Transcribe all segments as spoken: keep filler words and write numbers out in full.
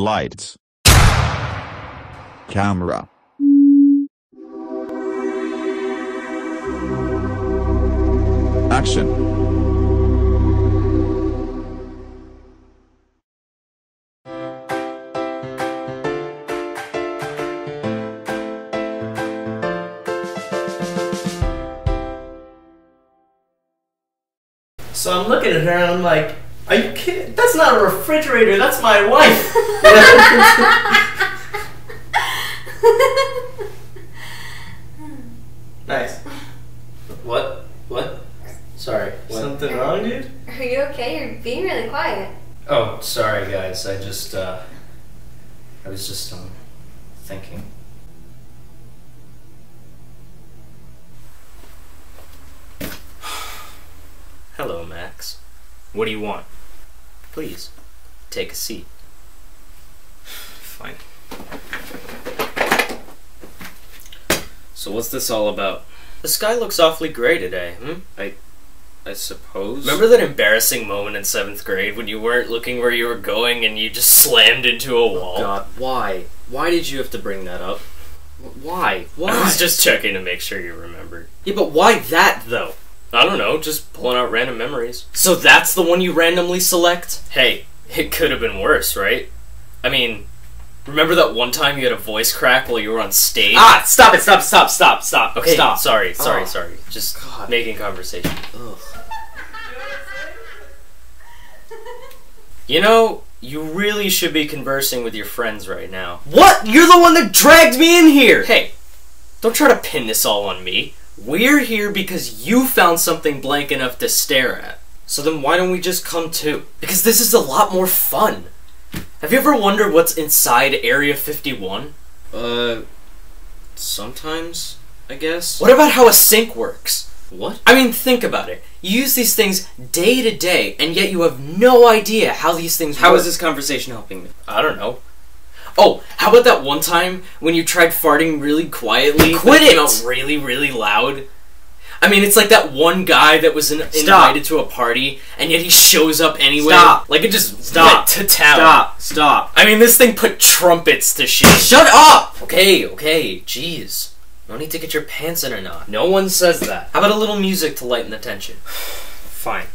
Lights. Camera. Action. So I'm looking at her and I'm like, are you kidding? That's not a refrigerator, that's my wife. Nice. What? What? Sorry. What? Something are, wrong, dude? Are you okay? You're being really quiet. Oh, sorry, guys. I just, uh... I was just, um, thinking. Hello, Max. What do you want? Please, take a seat. Fine. So what's this all about? The sky looks awfully gray today, hmm? I... I suppose... Remember that embarrassing moment in seventh grade when you weren't looking where you were going and you just slammed into a wall? Oh god, why? Why did you have to bring that up? Why? Why? I was just checking to make sure you remembered. Yeah, but why that, though? I don't know, just pulling out random memories. So that's the one you randomly select? Hey, it could have been worse, right? I mean, remember that one time you had a voice crack while you were on stage? Ah, stop it, stop, stop, stop, stop, okay, stop. sorry, sorry, oh. sorry. Just God. Making conversation. Ugh. You know, you really should be conversing with your friends right now. What? You're the one that dragged me in here! Hey, don't try to pin this all on me. We're here because you found something blank enough to stare at. So then why don't we just come too? Because this is a lot more fun. Have you ever wondered what's inside Area fifty-one? Uh, sometimes, I guess. What about how a sink works? What? I mean, think about it. You use these things day to day, and yet you have no idea how these things work. How is this conversation helping me? I don't know. Oh, how about that one time when you tried farting really quietly? Quit it! It came out really, really loud. I mean, it's like that one guy that was in Stop. invited to a party, and yet he shows up anyway. Stop! Like, it just Stop. went to town. Stop! Stop! I mean, this thing put trumpets to shit. Shut up! Okay, okay, jeez. No need to get your pants in a knot. No one says that. How about a little music to lighten the tension? Fine.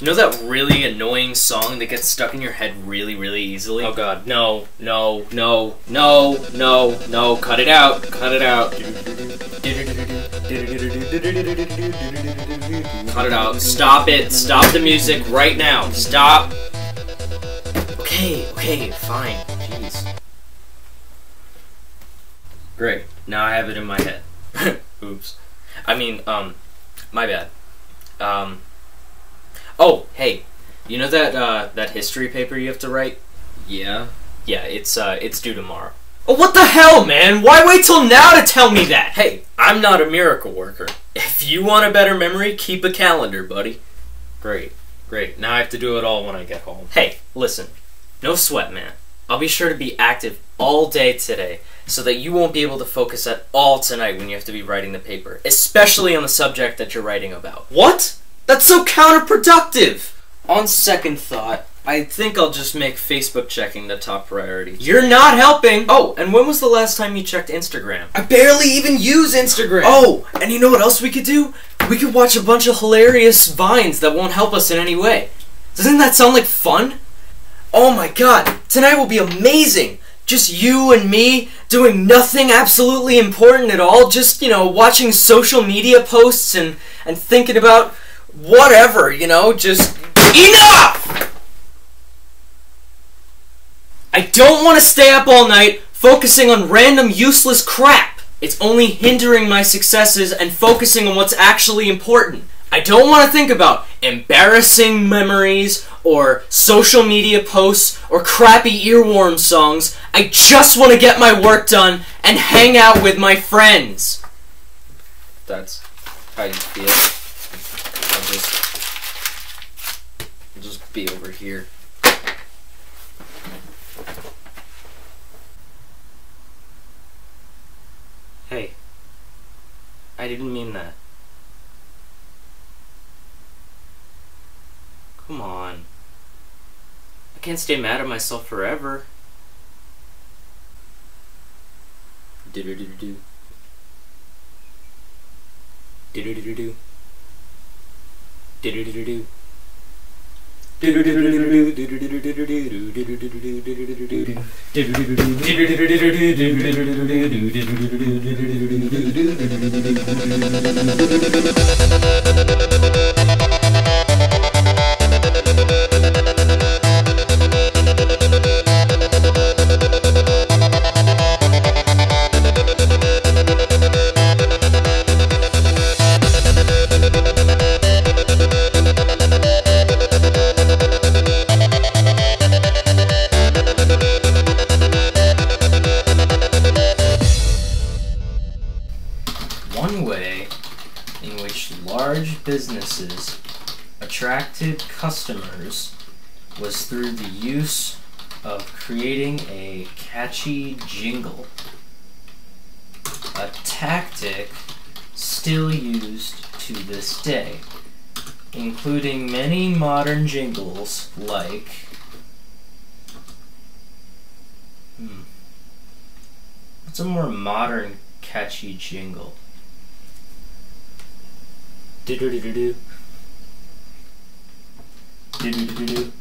You know that really annoying song that gets stuck in your head really, really easily? Oh god, no, no, no, no, no, no, cut it out, cut it out. Cut it out, stop it, stop the music right now, stop. Okay, okay, fine, jeez. Great, now I have it in my head. Oops. I mean, um, my bad. Um... Oh, hey, you know that, uh, that history paper you have to write? Yeah? Yeah, it's, uh, it's due tomorrow. Oh, what the hell, man? Why wait till now to tell me that? Hey, I'm not a miracle worker. If you want a better memory, keep a calendar, buddy. Great, great. Now I have to do it all when I get home. Hey, listen, no sweat, man. I'll be sure to be active all day today so that you won't be able to focus at all tonight when you have to be writing the paper, especially on the subject that you're writing about. What? That's so counterproductive! On second thought, I think I'll just make Facebook checking the top priority. You're not helping! Oh, and when was the last time you checked Instagram? I barely even use Instagram! Oh, and you know what else we could do? We could watch a bunch of hilarious vines that won't help us in any way. Doesn't that sound like fun? Oh my god, tonight will be amazing! Just you and me, doing nothing absolutely important at all, just, you know, watching social media posts and, and thinking about... whatever, you know, just... Enough! I don't want to stay up all night focusing on random useless crap. It's only hindering my successes and focusing on what's actually important. I don't want to think about embarrassing memories or social media posts or crappy earworm songs. I just want to get my work done and hang out with my friends. That's how you feel. I'll just, I'll just be over here. Hey, I didn't mean that. Come on. I can't stay mad at myself forever. Do do do do do do do do do do do do do. One way in which large businesses attracted customers was through the use of creating a catchy jingle, a tactic still used to this day, including many modern jingles like hmm, what's a more modern catchy jingle? Do do do do do do do do do do.